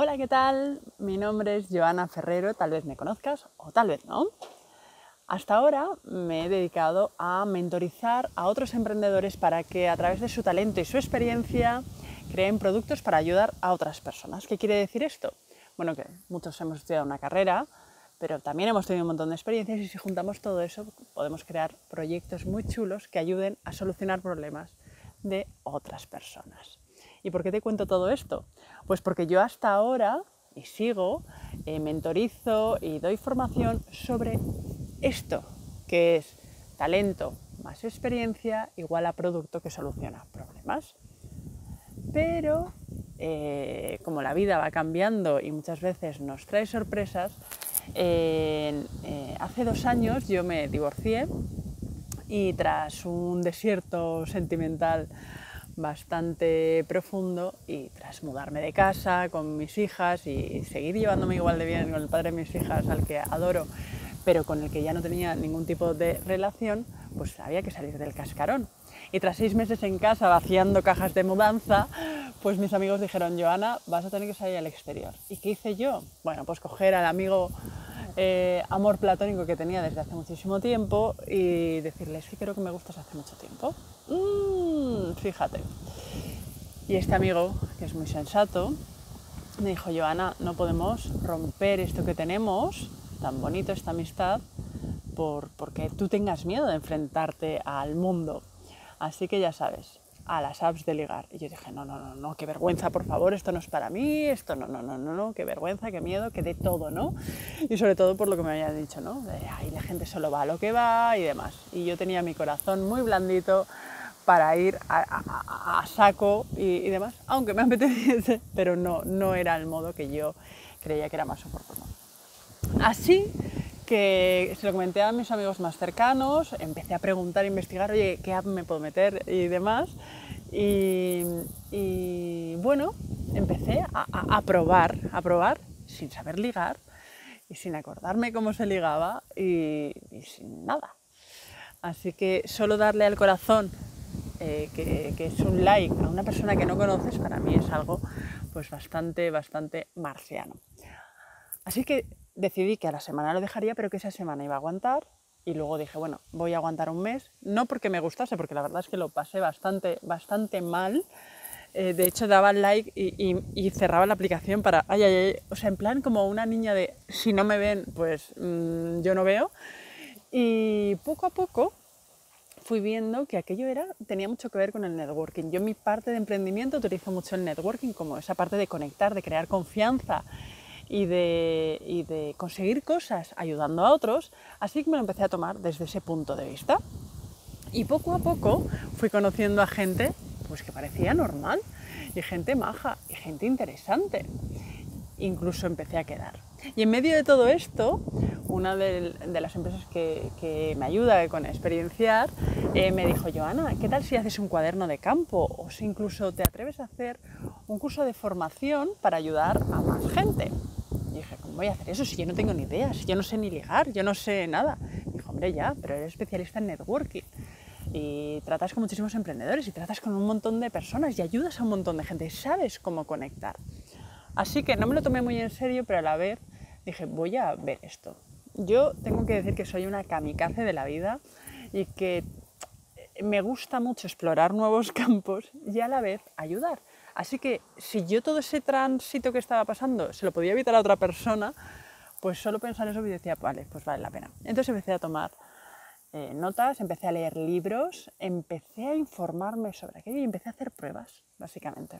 Hola, ¿qué tal? Mi nombre es Joana Ferrero, tal vez me conozcas o tal vez no. Hasta ahora me he dedicado a mentorizar a otros emprendedores para que a través de su talento y su experiencia creen productos para ayudar a otras personas. ¿Qué quiere decir esto? Bueno, que muchos hemos estudiado una carrera, pero también hemos tenido un montón de experiencias y si juntamos todo eso podemos crear proyectos muy chulos que ayuden a solucionar problemas de otras personas. ¿Y por qué te cuento todo esto? Pues porque yo hasta ahora, y sigo, mentorizo y doy formación sobre esto, que es talento más experiencia igual a producto que soluciona problemas. Pero como la vida va cambiando y muchas veces nos trae sorpresas, hace 2 años yo me divorcié y tras un desierto sentimental bastante profundo y tras mudarme de casa con mis hijas y seguir llevándome igual de bien con el padre de mis hijas, al que adoro, pero con el que ya no tenía ningún tipo de relación, pues había que salir del cascarón. Y tras 6 meses en casa vaciando cajas de mudanza, pues mis amigos dijeron, Joana, vas a tener que salir al exterior. ¿Y qué hice yo? Bueno, pues coger al amigo amor platónico que tenía desde hace muchísimo tiempo y decirle, sí, creo que me gustas hace mucho tiempo. Fíjate. Y este amigo, que es muy sensato, me dijo, Joana, no podemos romper esto que tenemos, tan bonito esta amistad, porque tú tengas miedo de enfrentarte al mundo. Así que ya sabes, a las apps de ligar. Y yo dije, no, qué vergüenza, por favor, esto no es para mí, esto no, qué vergüenza, qué miedo, que de todo, ¿no? Y sobre todo por lo que me habían dicho, ¿no? De, ay, la gente solo va a lo que va y demás. Y yo tenía mi corazón muy blandito para ir a saco y demás, aunque me apeteciese, pero no era el modo que yo creía que era más oportuno. Así que se lo comenté a mis amigos más cercanos, empecé a preguntar, a investigar, oye, ¿qué app me puedo meter? Y demás. Y bueno, empecé a probar, sin saber ligar y sin acordarme cómo se ligaba y sin nada. Así que solo darle al corazón, que es un like a una persona que no conoces, para mí es algo pues bastante marciano. Así que decidí que a la semana lo dejaría, pero que esa semana iba a aguantar y luego dije, bueno, voy a aguantar un mes, no porque me gustase, porque la verdad es que lo pasé bastante mal, de hecho daba like y cerraba la aplicación para, o sea, en plan como una niña de, si no me ven, pues yo no veo, y poco a poco fui viendo que aquello tenía mucho que ver con el networking. Yo en mi parte de emprendimiento utilizo mucho el networking como esa parte de conectar, de crear confianza, y de conseguir cosas ayudando a otros, así que me lo empecé a tomar desde ese punto de vista. Y poco a poco fui conociendo a gente pues que parecía normal, y gente maja, y gente interesante. Incluso empecé a quedar. Y en medio de todo esto, una de las empresas que me ayuda con Experienciar me dijo, Joana, ¿qué tal si haces un cuaderno de campo? O si incluso te atreves a hacer un curso de formación para ayudar a más gente. Dije, ¿cómo voy a hacer eso si yo no tengo ni ideas? Yo no sé ni ligar, yo no sé nada. Dijo, hombre, ya, pero eres especialista en networking y tratas con muchísimos emprendedores y tratas con un montón de personas y ayudas a un montón de gente y sabes cómo conectar. Así que no me lo tomé muy en serio, pero a la vez dije, voy a ver esto. Yo tengo que decir que soy una kamikaze de la vida y que me gusta mucho explorar nuevos campos y a la vez ayudar. Así que si yo todo ese tránsito que estaba pasando se lo podía evitar a otra persona, pues solo pensar en eso y decía, vale, pues vale la pena. Entonces empecé a tomar notas, empecé a leer libros, empecé a informarme sobre aquello y empecé a hacer pruebas, básicamente.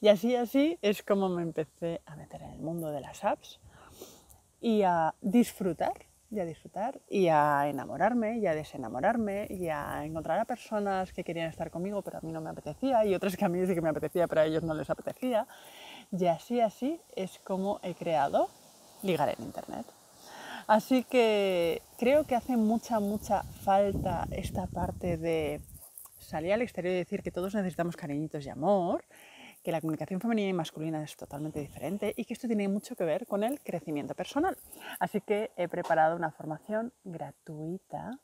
Y así es como me empecé a meter en el mundo de las apps y a disfrutar, y a enamorarme, y a desenamorarme, y a encontrar a personas que querían estar conmigo pero a mí no me apetecía, y otras que a mí sí que me apetecía pero a ellos no les apetecía. Y así es como he creado Ligar en Internet. Así que creo que hace mucha falta esta parte de salir al exterior y decir que todos necesitamos cariñitos y amor, que la comunicación femenina y masculina es totalmente diferente y que esto tiene mucho que ver con el crecimiento personal. Así que he preparado una formación gratuita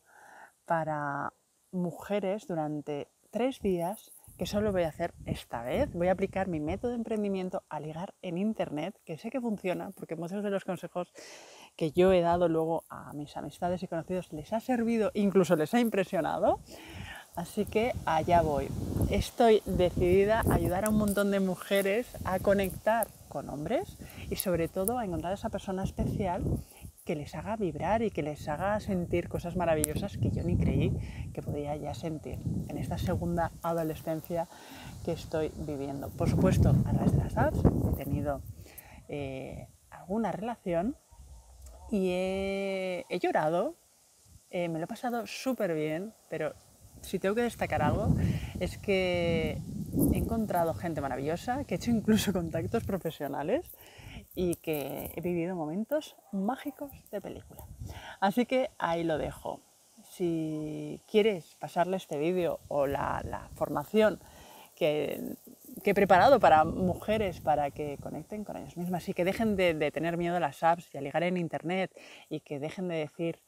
para mujeres durante 3 días que solo voy a hacer esta vez. Voy a aplicar mi método de emprendimiento a ligar en internet, que sé que funciona, porque muchos de los consejos que yo he dado luego a mis amistades y conocidos les ha servido, incluso les ha impresionado. Así que allá voy. Estoy decidida a ayudar a un montón de mujeres a conectar con hombres y sobre todo a encontrar a esa persona especial que les haga vibrar y que les haga sentir cosas maravillosas que yo ni creí que podía ya sentir en esta segunda adolescencia que estoy viviendo. Por supuesto, a través de las apps he tenido alguna relación y he llorado, me lo he pasado súper bien, pero si tengo que destacar algo es que he encontrado gente maravillosa, que he hecho incluso contactos profesionales y que he vivido momentos mágicos de película. Así que ahí lo dejo. Si quieres pasarle este vídeo o la formación que he preparado para mujeres para que conecten con ellas mismas y que dejen de tener miedo a las apps y a ligar en internet y que dejen de decir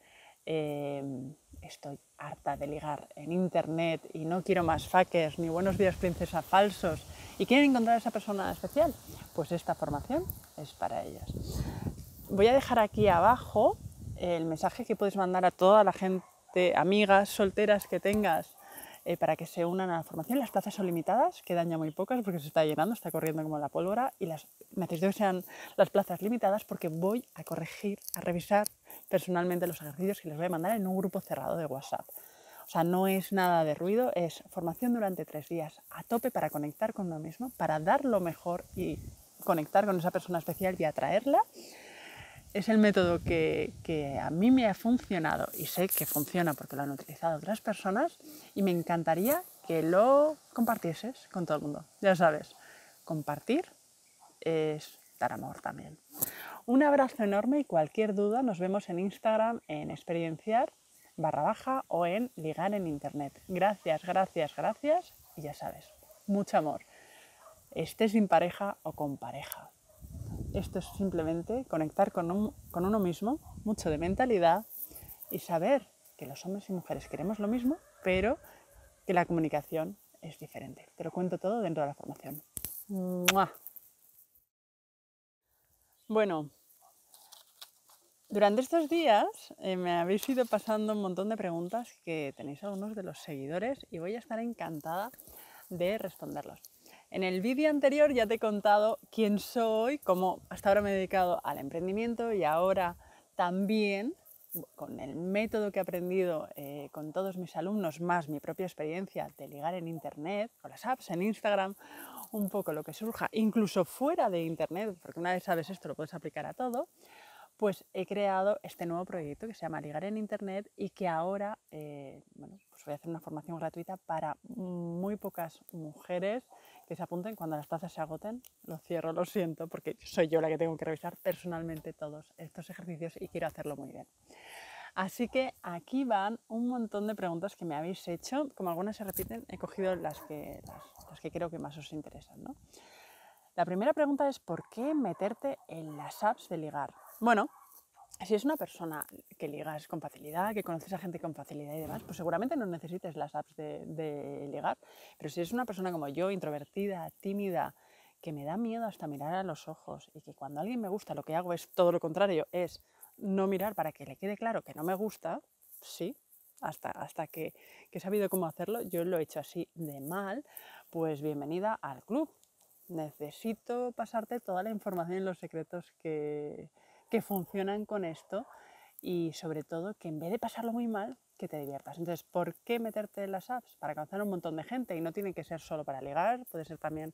estoy harta de ligar en internet y no quiero más fuckers ni buenos días princesa falsos y quieren encontrar a esa persona especial, pues esta formación es para ellas. Voy a dejar aquí abajo el mensaje que puedes mandar a toda la gente, amigas solteras que tengas, para que se unan a la formación. Las plazas son limitadas, quedan ya muy pocas porque se está llenando, está corriendo como la pólvora y necesito que sean las plazas limitadas porque voy a corregir, a revisar personalmente los ejercicios que les voy a mandar en un grupo cerrado de WhatsApp. O sea, no es nada de ruido, es formación durante 3 días a tope para conectar con uno mismo, para dar lo mejor y conectar con esa persona especial y atraerla. Es el método que a mí me ha funcionado y sé que funciona porque lo han utilizado otras personas y me encantaría que lo compartieses con todo el mundo. Ya sabes, compartir es dar amor también. Un abrazo enorme y cualquier duda nos vemos en Instagram en experienciar_, o en ligar en internet. Gracias, gracias, gracias y ya sabes, mucho amor. Estés sin pareja o con pareja. Esto es simplemente conectar con uno mismo, mucho de mentalidad y saber que los hombres y mujeres queremos lo mismo, pero que la comunicación es diferente. Te lo cuento todo dentro de la formación. ¡Mua! Bueno, durante estos días me habéis ido pasando un montón de preguntas que tenéis algunos de los seguidores y voy a estar encantada de responderlos. En el vídeo anterior ya te he contado quién soy, cómo hasta ahora me he dedicado al emprendimiento y ahora también con el método que he aprendido con todos mis alumnos, más mi propia experiencia de ligar en internet, con las apps, en Instagram, un poco lo que surja, incluso fuera de internet, porque una vez sabes esto lo puedes aplicar a todo, pues he creado este nuevo proyecto que se llama Ligar en Internet y que ahora pues voy a hacer una formación gratuita para muy pocas mujeres que se apunten. Cuando las plazas se agoten, lo cierro, lo siento, porque soy yo la que tengo que revisar personalmente todos estos ejercicios y quiero hacerlo muy bien. Así que aquí van un montón de preguntas que me habéis hecho. Como algunas se repiten, he cogido las que creo que más os interesan, ¿no? La primera pregunta es ¿por qué meterte en las apps de ligar? Bueno, si es una persona que ligas con facilidad, que conoces a gente con facilidad y demás, pues seguramente no necesites las apps de ligar. Pero si es una persona como yo, introvertida, tímida, que me da miedo hasta mirar a los ojos y que cuando alguien me gusta lo que hago es todo lo contrario, es no mirar para que le quede claro que no me gusta, sí, hasta que he sabido cómo hacerlo, yo lo he hecho así de mal, pues bienvenida al club. Necesito pasarte toda la información y los secretos que funcionan con esto y sobre todo que en vez de pasarlo muy mal, que te diviertas. Entonces, ¿por qué meterte en las apps? Para conocer a un montón de gente y no tiene que ser solo para ligar, puede ser también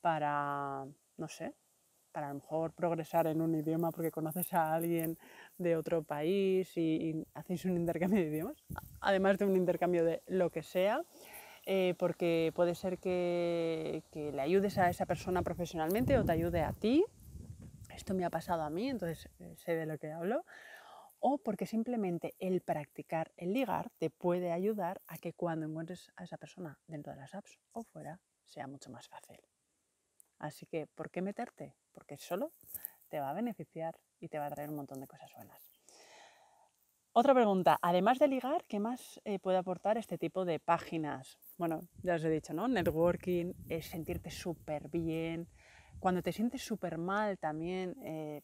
para, no sé, para a lo mejor progresar en un idioma porque conoces a alguien de otro país y hacéis un intercambio de idiomas, además de un intercambio de lo que sea. Porque puede ser que le ayudes a esa persona profesionalmente o te ayude a ti. Esto me ha pasado a mí, entonces sé de lo que hablo, o porque simplemente el practicar el ligar te puede ayudar a que cuando encuentres a esa persona dentro de las apps o fuera sea mucho más fácil. Así que, ¿por qué meterte? Porque solo te va a beneficiar y te va a traer un montón de cosas buenas. Otra pregunta, además de ligar, ¿qué más puede aportar este tipo de páginas? bueno, ya os he dicho, ¿no? Networking, sentirte súper bien. Cuando te sientes súper mal también,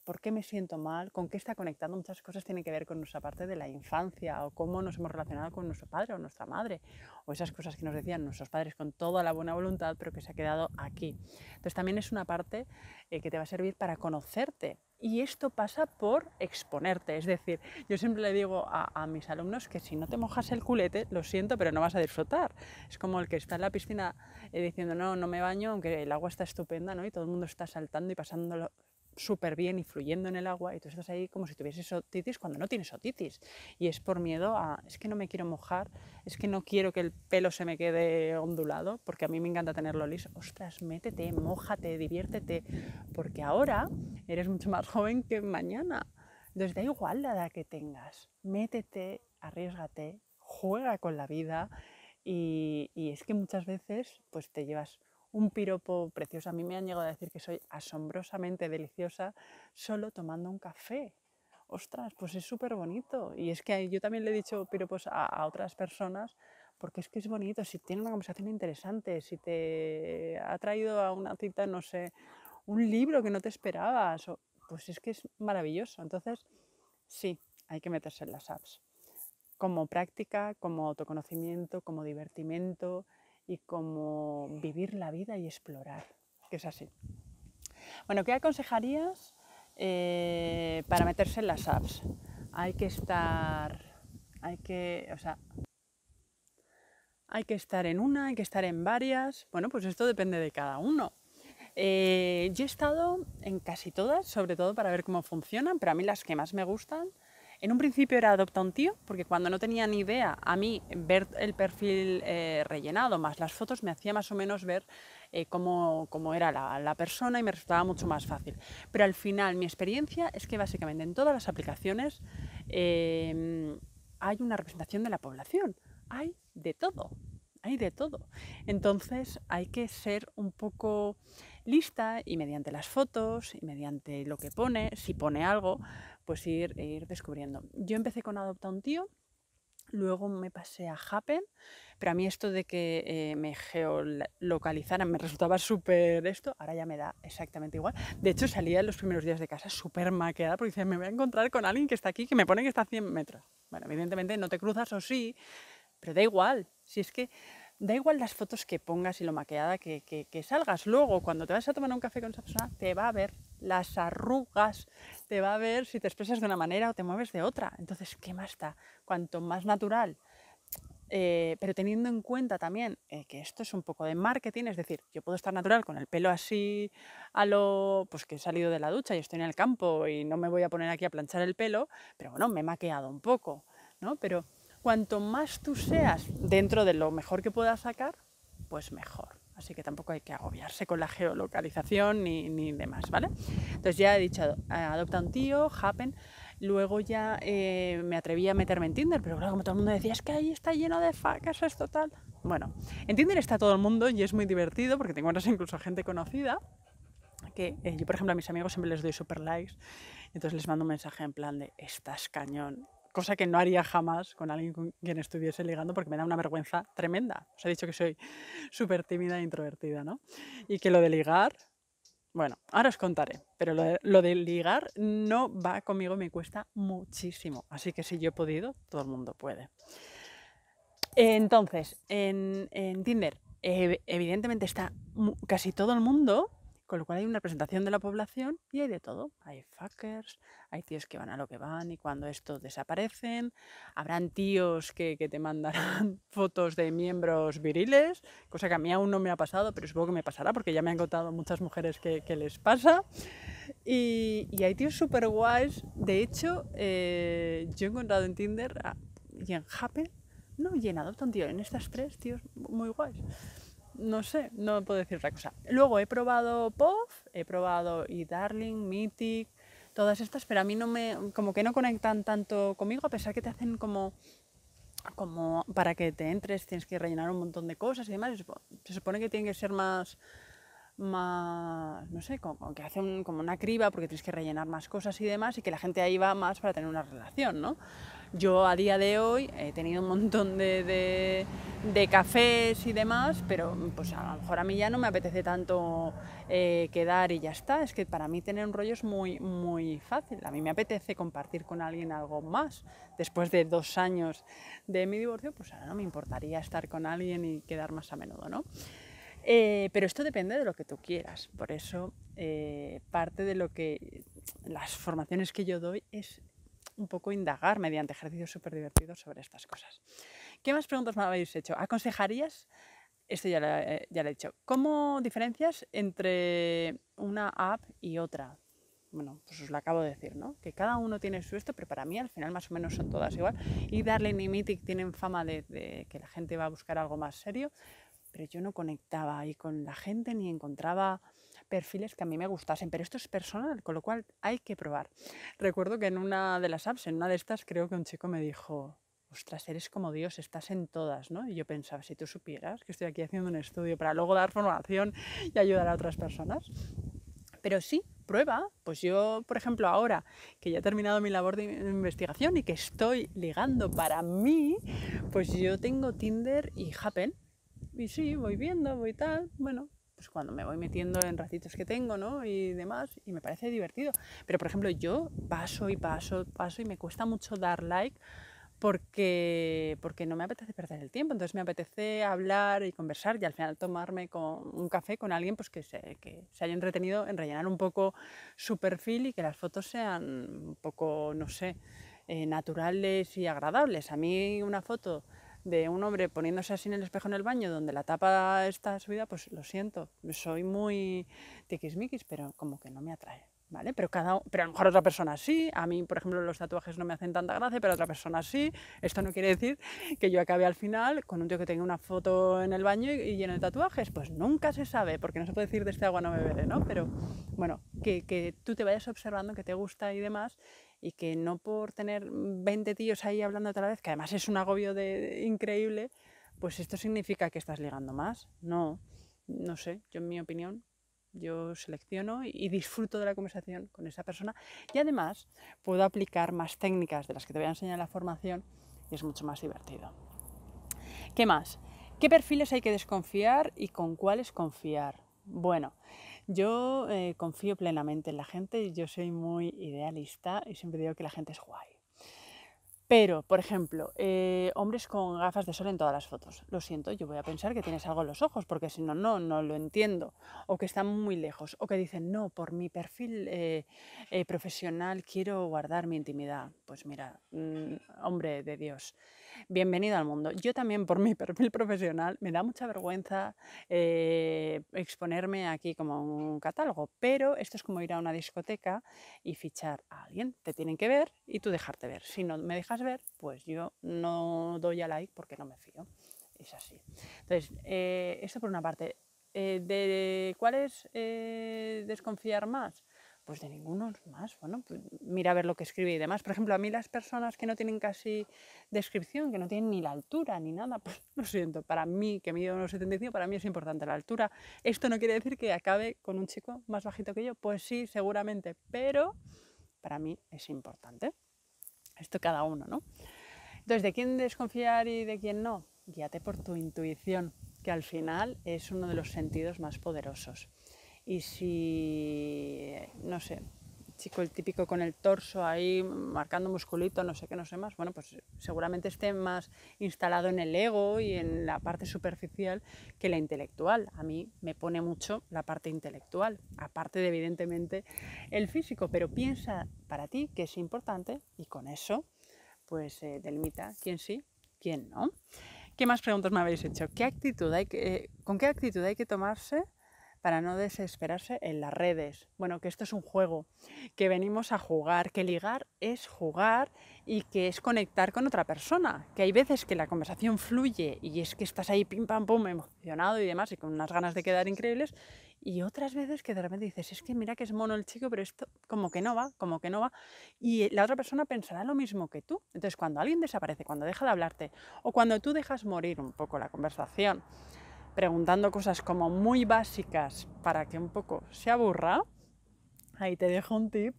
¿por qué me siento mal? ¿Con qué está conectado? Muchas cosas tienen que ver con nuestra parte de la infancia o cómo nos hemos relacionado con nuestro padre o nuestra madre o esas cosas que nos decían nuestros padres con toda la buena voluntad pero que se ha quedado aquí. Entonces también es una parte que te va a servir para conocerte. Y esto pasa por exponerte, es decir, yo siempre le digo a mis alumnos que si no te mojas el culete, lo siento, pero no vas a disfrutar. Es como el que está en la piscina diciendo, no, no me baño, aunque el agua está estupenda, ¿no? Y todo el mundo está saltando y pasándolo súper bien y fluyendo en el agua, y tú estás ahí como si tuvieses otitis cuando no tienes otitis. Y es por miedo a, es que no me quiero mojar, es que no quiero que el pelo se me quede ondulado, porque a mí me encanta tenerlo liso. Ostras, métete, mójate, diviértete, porque ahora eres mucho más joven que mañana. Entonces da igual la edad que tengas, métete, arriésgate, juega con la vida, y es que muchas veces pues te llevas un piropo precioso. A mí me han llegado a decir que soy asombrosamente deliciosa solo tomando un café. Ostras, pues es súper bonito. Y es que yo también le he dicho piropos a otras personas porque es que es bonito. Si tiene una conversación interesante, si te ha traído a una cita, no sé, un libro que no te esperabas, pues es que es maravilloso. Entonces, sí, hay que meterse en las apps. Como práctica, como autoconocimiento, como divertimento, y como vivir la vida y explorar, que es así. Bueno, ¿qué aconsejarías para meterse en las apps? Hay que estar en una, hay que estar en varias. Bueno, pues esto depende de cada uno. Yo he estado en casi todas, sobre todo para ver cómo funcionan, pero a mí las que más me gustan, en un principio era Adopta un tío, porque cuando no tenía ni idea, a mí ver el perfil rellenado más las fotos me hacía más o menos ver cómo era la persona y me resultaba mucho más fácil. Pero al final mi experiencia es que básicamente en todas las aplicaciones hay una representación de la población, hay de todo. Hay de todo. Entonces hay que ser un poco lista y mediante las fotos y mediante lo que pone, si pone algo, pues ir descubriendo. Yo empecé con Adopta un tío, luego me pasé a Happn, pero a mí esto de que me geolocalizaran me resultaba súper esto, ahora ya me da exactamente igual. De hecho salía en los primeros días de casa súper maqueada porque decía, me voy a encontrar con alguien que está aquí, que me pone que está a 100 metros. Bueno, evidentemente no te cruzas o sí, pero da igual. Si es que da igual las fotos que pongas y lo maquillada que salgas. Luego, cuando te vas a tomar un café con esa persona, te va a ver las arrugas, te va a ver si te expresas de una manera o te mueves de otra. Entonces, ¿qué más da? Cuanto más natural. Pero teniendo en cuenta también que esto es un poco de marketing, es decir, yo puedo estar natural con el pelo así, pues que he salido de la ducha y estoy en el campo y no me voy a poner aquí a planchar el pelo, pero bueno, me he maquillado un poco, ¿no? Pero cuanto más tú seas dentro de lo mejor que puedas sacar, pues mejor. Así que tampoco hay que agobiarse con la geolocalización ni demás, ¿vale? Entonces ya he dicho, Adopta un tío, Happn. Luego ya me atreví a meterme en Tinder, pero claro, como todo el mundo decía, es que ahí está lleno de facas, es total. Bueno, en Tinder está todo el mundo y es muy divertido porque te encuentras incluso gente conocida. Que yo, por ejemplo, a mis amigos siempre les doy super likes, entonces les mando un mensaje en plan de, estás cañón. Cosa que no haría jamás con alguien con quien estuviese ligando porque me da una vergüenza tremenda. Os he dicho que soy súper tímida e introvertida, ¿no? Y que lo de ligar, bueno, ahora os contaré, pero lo de ligar no va conmigo, me cuesta muchísimo. Así que si yo he podido, todo el mundo puede. Entonces, en Tinder, evidentemente está casi todo el mundo, con lo cual hay una representación de la población y hay de todo. Hay fuckers, hay tíos que van a lo que van y cuando estos desaparecen, habrán tíos que te mandarán fotos de miembros viriles, cosa que a mí aún no me ha pasado, pero supongo que me pasará porque ya me han contado muchas mujeres que les pasa. Y hay tíos súper guays. De hecho, yo he encontrado en Tinder y en Happn, no, y en Adopta un tío, en estas tres tíos muy guays. No sé, no puedo decir otra cosa. Luego he probado POF, he probado eDarling, Mythic, todas estas, pero a mí como que no conectan tanto conmigo, a pesar que te hacen como para que te entres tienes que rellenar un montón de cosas y demás. Se supone que tienen que ser más, más, no sé, como que hace como una criba porque tienes que rellenar más cosas y demás, y que la gente ahí va más para tener una relación, ¿no? Yo a día de hoy he tenido un montón de cafés y demás, pero pues a lo mejor a mí ya no me apetece tanto quedar y ya está. Es que para mí tener un rollo es muy, muy fácil. A mí me apetece compartir con alguien algo más. Después de 2 años de mi divorcio, pues ahora no me importaría estar con alguien y quedar más a menudo, ¿no? Pero esto depende de lo que tú quieras. Por eso parte de lo que las formaciones que yo doy es un poco indagar mediante ejercicios súper divertidos sobre estas cosas. ¿Qué más preguntas me habéis hecho? ¿Aconsejarías? Esto ya lo he dicho. ¿Cómo diferencias entre una app y otra? Bueno, pues os lo acabo de decir, ¿no? Que cada uno tiene su esto, pero para mí al final más o menos son todas igual. Y eDarling y Mythic tienen fama de que la gente va a buscar algo más serio, pero yo no conectaba ahí con la gente ni encontraba perfiles que a mí me gustasen, pero esto es personal, con lo cual hay que probar. Recuerdo que en una de las apps, en una de estas, creo que un chico me dijo: ostras, eres como Dios, estás en todas, ¿no? Y yo pensaba, si tú supieras que estoy aquí haciendo un estudio para luego dar formación y ayudar a otras personas. Pero sí, prueba. Pues yo, por ejemplo, ahora que ya he terminado mi labor de investigación y que estoy ligando para mí, pues yo tengo Tinder y Happn. Y sí, voy viendo, voy tal, bueno, pues cuando me voy metiendo en ratitos que tengo, ¿no? Y demás, y me parece divertido. Pero, por ejemplo, yo paso y me cuesta mucho dar like porque no me apetece perder el tiempo. Entonces me apetece hablar y conversar y al final tomarme un café con alguien pues que se haya entretenido en rellenar un poco su perfil y que las fotos sean un poco, no sé, naturales y agradables. A mí una foto de un hombre poniéndose así en el espejo en el baño, donde la tapa está subida, pues lo siento, soy muy tiquismiquis, pero como que no me atrae, ¿vale? Pero a lo mejor a otra persona sí. A mí, por ejemplo, los tatuajes no me hacen tanta gracia, pero a otra persona sí. Esto no quiere decir que yo acabe al final con un tío que tenga una foto en el baño y lleno de tatuajes. Pues nunca se sabe, porque no se puede decir de este agua no beberé, ¿no? Pero bueno, que tú te vayas observando que te gusta y demás, y que no por tener 20 tíos ahí hablando a la vez, que además es un agobio increíble, pues esto significa que estás ligando más. No, no sé, yo en mi opinión, yo selecciono y disfruto de la conversación con esa persona y además puedo aplicar más técnicas de las que te voy a enseñar en la formación y es mucho más divertido. ¿Qué más? ¿Qué perfiles hay que desconfiar y con cuáles confiar? Bueno, yo confío plenamente en la gente y yo soy muy idealista y siempre digo que la gente es guay. Pero, por ejemplo, hombres con gafas de sol en todas las fotos. Lo siento, yo voy a pensar que tienes algo en los ojos, porque si no, no lo entiendo. O que están muy lejos, o que dicen, no, por mi perfil profesional quiero guardar mi intimidad. Pues mira, hombre de Dios, bienvenido al mundo. Yo también por mi perfil profesional me da mucha vergüenza exponerme aquí como un catálogo, pero esto es como ir a una discoteca y fichar a alguien. Te tienen que ver y tú dejarte ver. Si no me dejas ver, pues yo no doy a like porque no me fío. Es así. Entonces, esto por una parte. ¿De cuáles desconfiar más? Pues de ninguno más. Bueno, pues mira a ver lo que escribe y demás. Por ejemplo, a mí las personas que no tienen casi descripción, que no tienen ni la altura ni nada, pues lo siento, para mí, que mido unos 75, para mí es importante la altura. Esto no quiere decir que acabe con un chico más bajito que yo. Pues sí, seguramente, pero para mí es importante. Esto cada uno, ¿no? Entonces, ¿de quién desconfiar y de quién no? Guíate por tu intuición, que al final es uno de los sentidos más poderosos. Y si, no sé, chico el típico con el torso ahí marcando musculito, no sé qué, no sé más, bueno, pues seguramente esté más instalado en el ego y en la parte superficial que la intelectual. A mí me pone mucho la parte intelectual, aparte de evidentemente el físico, pero piensa para ti que es importante y con eso pues delimita quién sí, quién no. ¿Qué más preguntas me habéis hecho? ¿Con qué actitud hay que tomarse para no desesperarse en las redes? Bueno, que esto es un juego, que venimos a jugar, que ligar es jugar y que es conectar con otra persona, que hay veces que la conversación fluye y es que estás ahí pim pam pum emocionado y demás y con unas ganas de quedar increíbles, y otras veces que de repente dices, es que mira que es mono el chico, pero esto como que no va, y la otra persona pensará lo mismo que tú. Entonces, cuando alguien desaparece, cuando deja de hablarte o cuando tú dejas morir un poco la conversación, preguntando cosas como muy básicas para que un poco se aburra, ahí te dejo un tip,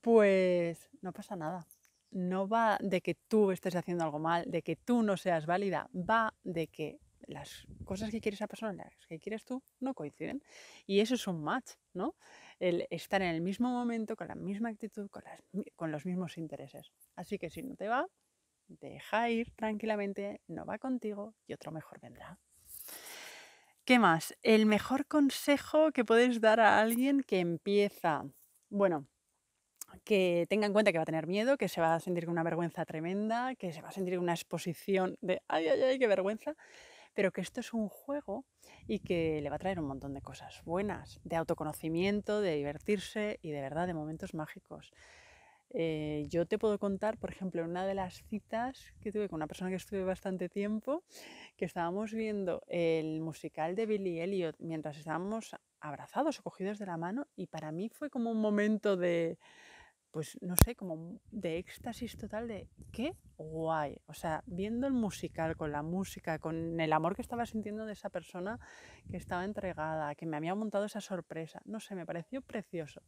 pues no pasa nada. No va de que tú estés haciendo algo mal, de que tú no seas válida, va de que las cosas que quiere esa persona, las que quieres tú, no coinciden. Y eso es un match, ¿no? El estar en el mismo momento, con la misma actitud, con los mismos intereses. Así que si no te va, deja ir tranquilamente, no va contigo y otro mejor vendrá. ¿Qué más? El mejor consejo que puedes dar a alguien que empieza, bueno, que tenga en cuenta que va a tener miedo, que se va a sentir con una vergüenza tremenda, que se va a sentir una exposición de ¡ay, ay, ay, qué vergüenza! Pero que esto es un juego y que le va a traer un montón de cosas buenas, de autoconocimiento, de divertirse y de verdad de momentos mágicos. Yo te puedo contar, por ejemplo, una de las citas que tuve con una persona que estuve bastante tiempo, que estábamos viendo el musical de Billy Elliot mientras estábamos abrazados o cogidos de la mano, y para mí fue como un momento de, pues no sé, como de éxtasis total de ¡qué guay! O sea, viendo el musical, con la música, con el amor que estaba sintiendo de esa persona que estaba entregada, que me había montado esa sorpresa, no sé, me pareció precioso.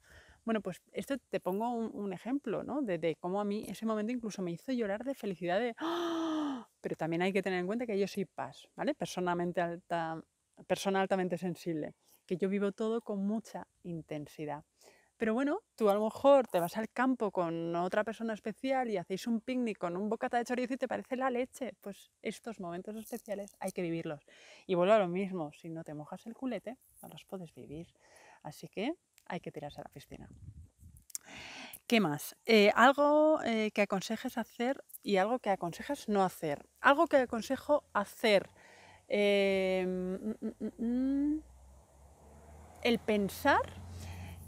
Bueno, pues esto te pongo un ejemplo, ¿no? De cómo a mí ese momento incluso me hizo llorar de felicidad de ¡oh! Pero también hay que tener en cuenta que yo soy Pas, ¿vale? Persona altamente sensible, que yo vivo todo con mucha intensidad. Pero bueno, tú a lo mejor te vas al campo con otra persona especial y hacéis un picnic con un bocata de chorizo y te parece la leche. Pues estos momentos especiales hay que vivirlos. Y vuelvo a lo mismo, si no te mojas el culete, no los puedes vivir. Así que hay que tirarse a la piscina. ¿Qué más? Algo que aconsejes hacer y algo que aconsejas no hacer. Algo que aconsejo hacer. El pensar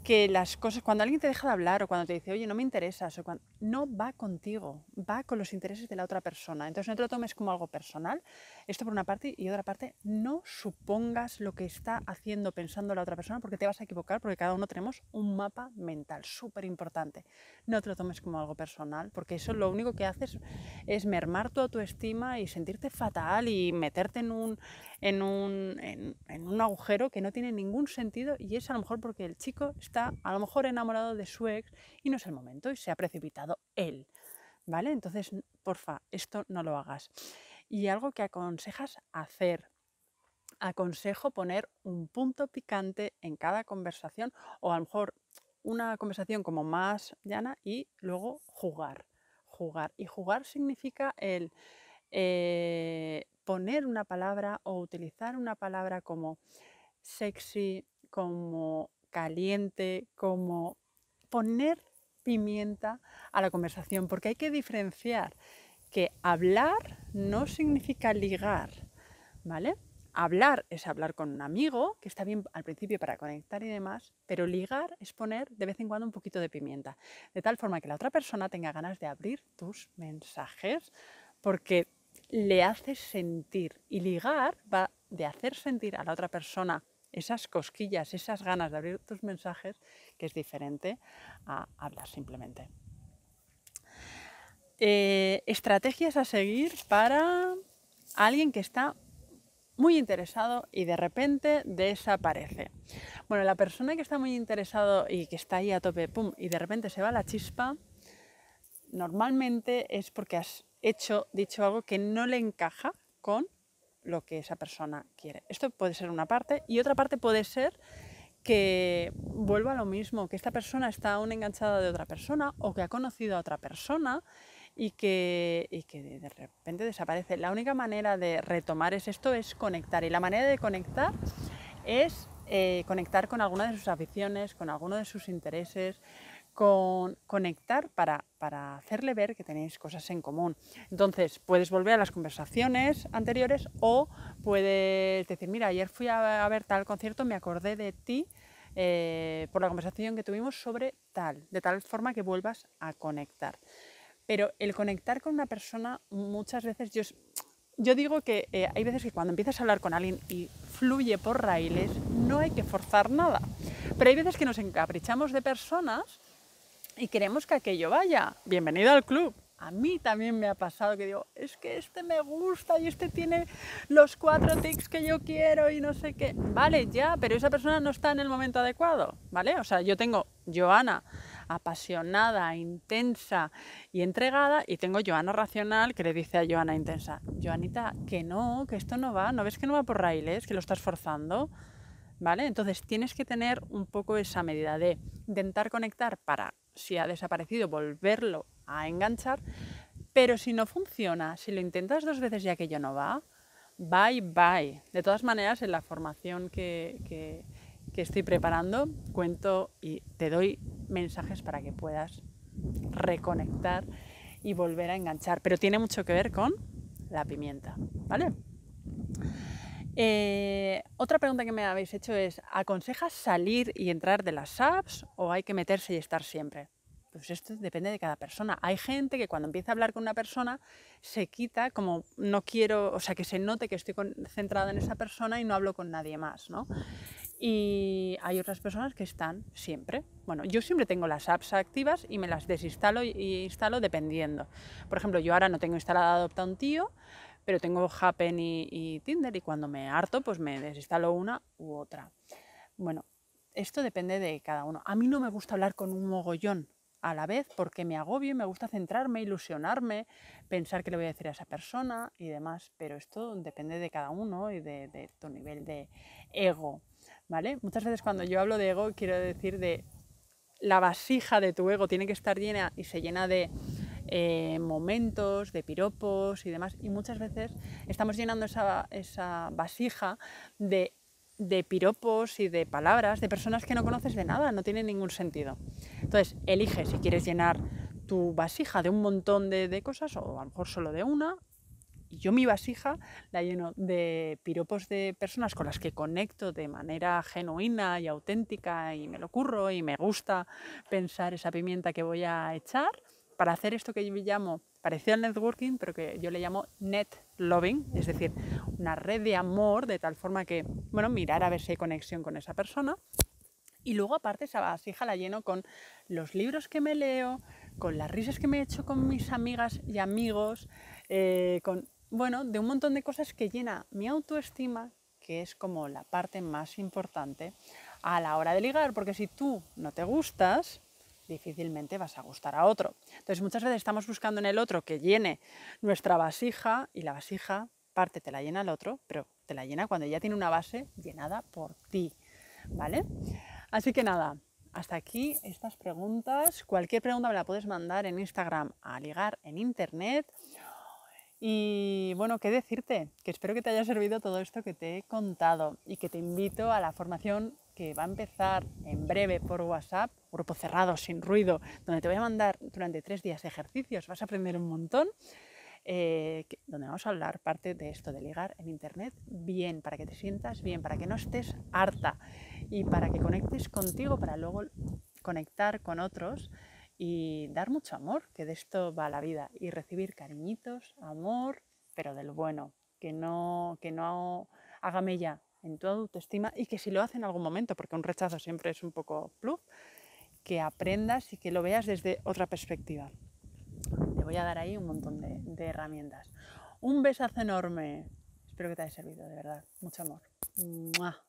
que las cosas, cuando alguien te deja de hablar o cuando te dice, oye, no me interesas, o cuando, no va contigo, va con los intereses de la otra persona. Entonces no te lo tomes como algo personal, esto por una parte, y otra parte, no supongas lo que está haciendo, pensando la otra persona, porque te vas a equivocar, porque cada uno tenemos un mapa mental súper importante. No te lo tomes como algo personal, porque eso lo único que haces es mermar tu autoestima y sentirte fatal y meterte en un agujero que no tiene ningún sentido, y es a lo mejor porque el chico está a lo mejor enamorado de su ex y no es el momento y se ha precipitado él, ¿vale? Entonces, porfa, esto no lo hagas. Y algo que aconsejas hacer. Aconsejo poner un punto picante en cada conversación, o a lo mejor una conversación como más llana, y luego jugar. Jugar. Y jugar significa el poner una palabra o utilizar una palabra como sexy, como caliente, como poner pimienta a la conversación, porque hay que diferenciar que hablar no significa ligar, ¿vale? Hablar es hablar con un amigo, que está bien al principio para conectar y demás, pero ligar es poner de vez en cuando un poquito de pimienta, de tal forma que la otra persona tenga ganas de abrir tus mensajes, porque le haces sentir, y ligar va de hacer sentir a la otra persona esas cosquillas, esas ganas de abrir tus mensajes, que es diferente a hablar simplemente. Estrategias a seguir para alguien que está muy interesado y de repente desaparece. Bueno, la persona que está muy interesado y que está ahí a tope, pum, y de repente se va la chispa, normalmente es porque has dicho algo que no le encaja con lo que esa persona quiere. Esto puede ser una parte, y otra parte puede ser que vuelva a lo mismo, que esta persona está aún enganchada de otra persona o que ha conocido a otra persona y que de repente desaparece. La única manera de retomar es conectar, y la manera de conectar es conectar con alguna de sus aficiones, con alguno de sus intereses, con conectar para hacerle ver que tenéis cosas en común. Entonces, puedes volver a las conversaciones anteriores o puedes decir, mira, ayer fui a ver tal concierto, me acordé de ti por la conversación que tuvimos sobre tal, de tal forma que vuelvas a conectar. Pero el conectar con una persona muchas veces, yo digo que hay veces que cuando empiezas a hablar con alguien y fluye por raíles, no hay que forzar nada. Pero hay veces que nos encaprichamos de personas y queremos que aquello vaya. Bienvenido al club. A mí también me ha pasado que digo, es que este me gusta y este tiene los 4 tics que yo quiero y no sé qué. Vale, ya, pero esa persona no está en el momento adecuado, ¿vale? O sea, yo tengo Joana apasionada, intensa y entregada, y tengo Joana racional que le dice a Joana intensa, Joanita, que esto no va, ¿no ves que no va por raíles, que lo estás forzando? ¿Vale? Entonces tienes que tener un poco esa medida de intentar conectar para, si ha desaparecido, volverlo a enganchar, pero si no funciona, si lo intentas 2 veces y aquello no va, bye bye. De todas maneras, en la formación que estoy preparando, cuento y te doy mensajes para que puedas reconectar y volver a enganchar, pero tiene mucho que ver con la pimienta, ¿vale? Otra pregunta que me habéis hecho es, ¿aconsejas salir y entrar de las apps o hay que meterse y estar siempre? Pues esto depende de cada persona. Hay gente que cuando empieza a hablar con una persona se quita, como no quiero, o sea, que se note que estoy concentrada en esa persona y no hablo con nadie más, ¿no? Y hay otras personas que están siempre. Bueno, yo siempre tengo las apps activas y me las desinstalo y instalo dependiendo. Por ejemplo, yo ahora no tengo instalada Adopta un tío, pero tengo Happn y Tinder, y cuando me harto, pues me desinstalo una u otra. Bueno, esto depende de cada uno. A mí no me gusta hablar con un mogollón a la vez, porque me agobio y me gusta centrarme, ilusionarme, pensar qué le voy a decir a esa persona y demás, pero esto depende de cada uno y de tu nivel de ego, ¿vale? Muchas veces cuando yo hablo de ego quiero decir de la vasija de tu ego, tiene que estar llena y se llena de momentos, de piropos y demás, y muchas veces estamos llenando esa vasija de piropos y de palabras de personas que no conoces de nada, no tiene ningún sentido. Entonces, elige si quieres llenar tu vasija de un montón de cosas o a lo mejor solo de una. Y yo mi vasija la lleno de piropos de personas con las que conecto de manera genuina y auténtica y me lo curro y me gusta pensar esa pimienta que voy a echar para hacer esto que yo llamo, parecido al networking, pero que yo le llamo net loving, es decir, una red de amor, de tal forma que, bueno, mirar a ver si hay conexión con esa persona. Y luego aparte esa vasija la lleno con los libros que me leo, con las risas que me he hecho con mis amigas y amigos, con, bueno, de un montón de cosas que llena mi autoestima, que es como la parte más importante a la hora de ligar, porque si tú no te gustas, difícilmente vas a gustar a otro. Entonces muchas veces estamos buscando en el otro que llene nuestra vasija, y la vasija parte te la llena el otro, pero te la llena cuando ya tiene una base llenada por ti, ¿vale? Así que nada, hasta aquí estas preguntas. Cualquier pregunta me la puedes mandar en Instagram a Ligar en Internet. Y bueno, qué decirte, que espero que te haya servido todo esto que te he contado y que te invito a la formación que va a empezar en breve por WhatsApp, grupo cerrado, sin ruido, donde te voy a mandar durante 3 días de ejercicios, vas a aprender un montón, donde vamos a hablar parte de esto de ligar en internet bien, para que te sientas bien, para que no estés harta y para que conectes contigo, para luego conectar con otros y dar mucho amor, que de esto va la vida, y recibir cariñitos, amor, pero del bueno, que no haga mella en tu autoestima, y que si lo hace en algún momento, porque un rechazo siempre es un poco pluf, que aprendas y que lo veas desde otra perspectiva. Te voy a dar ahí un montón de herramientas. Un besazo enorme. Espero que te haya servido, de verdad. Mucho amor. ¡Mua!